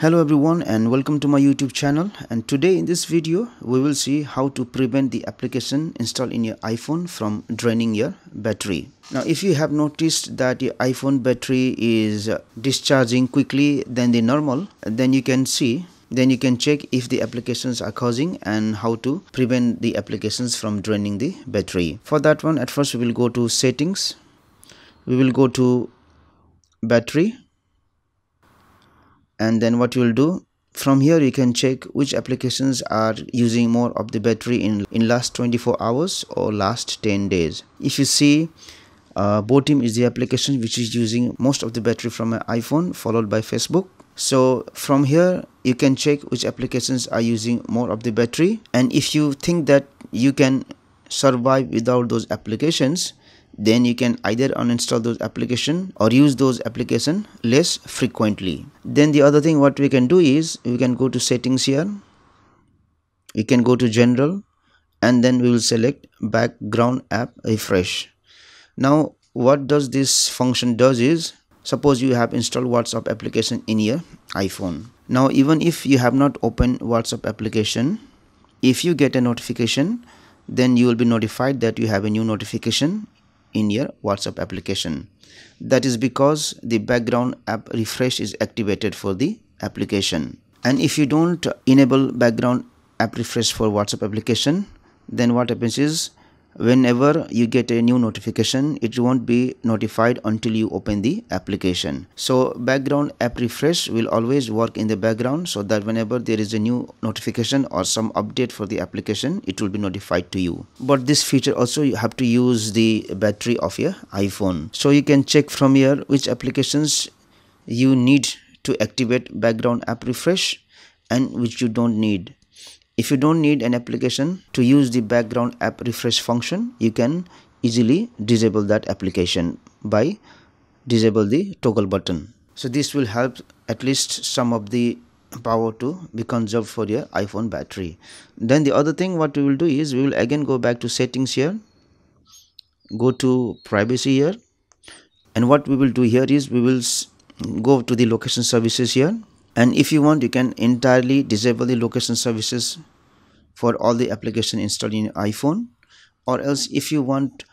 Hello everyone and welcome to my YouTube channel, and today in this video we will see how to prevent the application installed in your iPhone from draining your battery. Now if you have noticed that your iPhone battery is discharging quickly than the normal, then you can check if the applications are causing and how to prevent the applications from draining the battery. For that one, at first we will go to settings, we will go to battery. And then what you will do, from here you can check which applications are using more of the battery in last 24 hours or last 10 days. If you see, Botim is the application which is using most of the battery from an iPhone, followed by Facebook. So from here you can check which applications are using more of the battery, and if you think that you can survive without those applications, then you can either uninstall those applications or use those applications less frequently. Then the other thing what we can do is, we can go to settings here, we can go to general, and then we will select background app refresh. Now what does this function does is, suppose you have installed WhatsApp application in your iPhone. Now even if you have not opened WhatsApp application, if you get a notification, then you will be notified that you have a new notification in your WhatsApp application. That is because the background app refresh is activated for the application. And if you don't enable background app refresh for WhatsApp application, then what happens is, whenever you get a new notification, it won't be notified until you open the application. So background app refresh will always work in the background, so that whenever there is a new notification or some update for the application, it will be notified to you. But this feature also, you have to use the battery of your iPhone. So you can check from here which applications you need to activate background app refresh and which you don't need. If you don't need an application to use the background app refresh function, you can easily disable that application by disable the toggle button. So this will help at least some of the power to be conserved for your iPhone battery. Then the other thing what we will do is, we will again go back to settings here, go to privacy here, and what we will do here is, we will go to the location services here. And if you want, you can entirely disable the location services for all the applications installed in your iPhone, or else if you want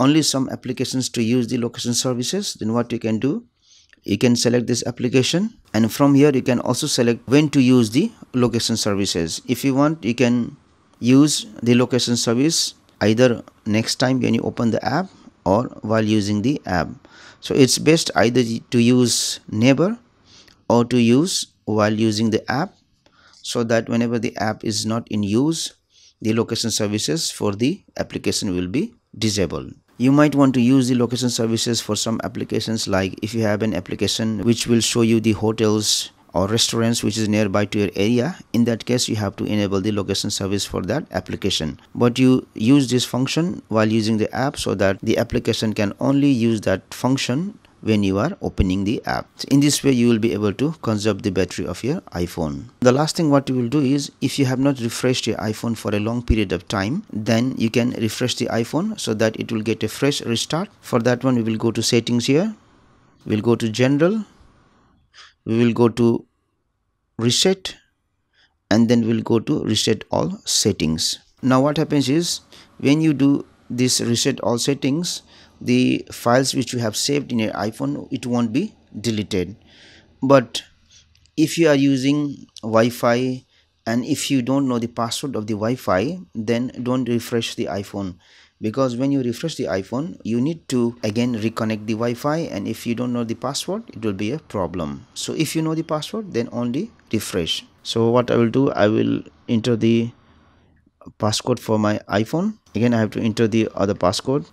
only some applications to use the location services, then what you can do, you can select this application, and from here you can also select when to use the location services. If you want, you can use the location service either next time when you open the app or while using the app. So it's best either to use neighbor or to use while using the app, so that whenever the app is not in use, the location services for the application will be disabled. You might want to use the location services for some applications, like if you have an application which will show you the hotels or restaurants which is nearby to your area. In that case, you have to enable the location service for that application. But you use this function while using the app, so that the application can only use that function when you are opening the app. So in this way you will be able to conserve the battery of your iPhone. The last thing what you will do is, if you have not refreshed your iPhone for a long period of time, then you can refresh the iPhone so that it will get a fresh restart. For that one, we will go to settings here, we will go to general, we will go to reset, and then we will go to reset all settings. Now what happens is, when you do this reset all settings, the files which you have saved in your iPhone, it won't be deleted. But if you are using Wi-Fi and if you don't know the password of the Wi-Fi, then don't refresh the iPhone, because when you refresh the iPhone, you need to again reconnect the Wi-Fi, and if you don't know the password, it will be a problem. So if you know the password, then only refresh. So what I will do, I will enter the passcode for my iPhone. Again, I have to enter the other passcode.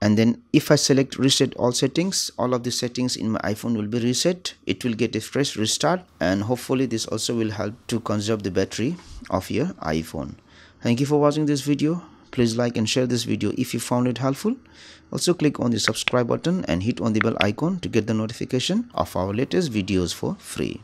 And then if I select reset all settings, all of the settings in my iPhone will be reset. It will get a fresh restart, and hopefully this also will help to conserve the battery of your iPhone. Thank you for watching this video. Please like and share this video if you found it helpful. Also click on the subscribe button and hit on the bell icon to get the notification of our latest videos for free.